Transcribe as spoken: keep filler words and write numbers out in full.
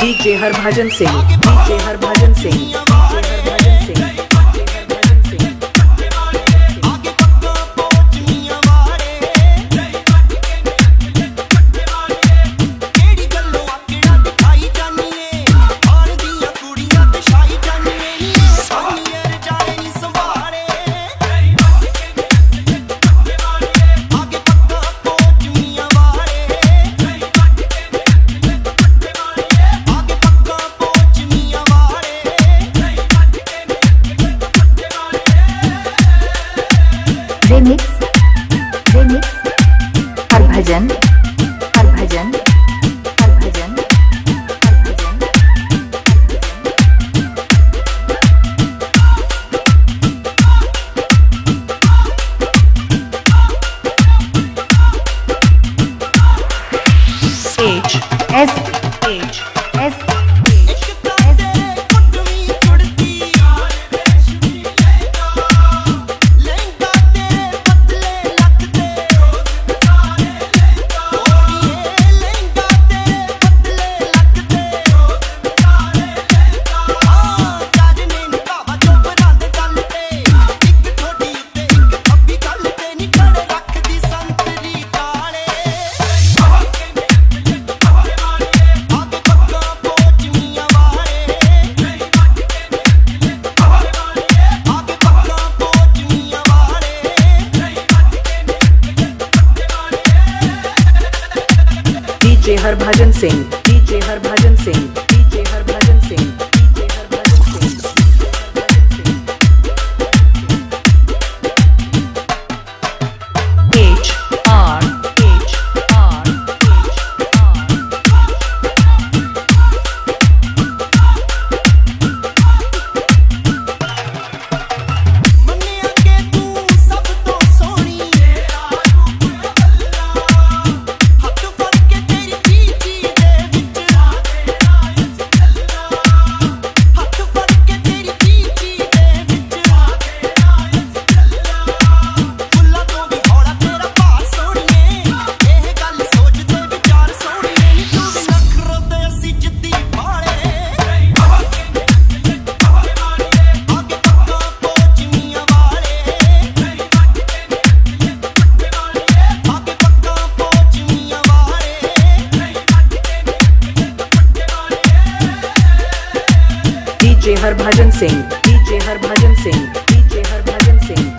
DJ हर भजन Singh, DJ हर भजन Singh, DJ हर भजन Singh. Remix remix हर Bhajan Har Bhajan Har Bhajan Har भजन H S H S DJ हर भजन Singh, DJ हर भजन Singh, DJ हर भजन Singh. DJ हर भजन Singh, DJ हर भजन Singh, DJ हर भजन Singh.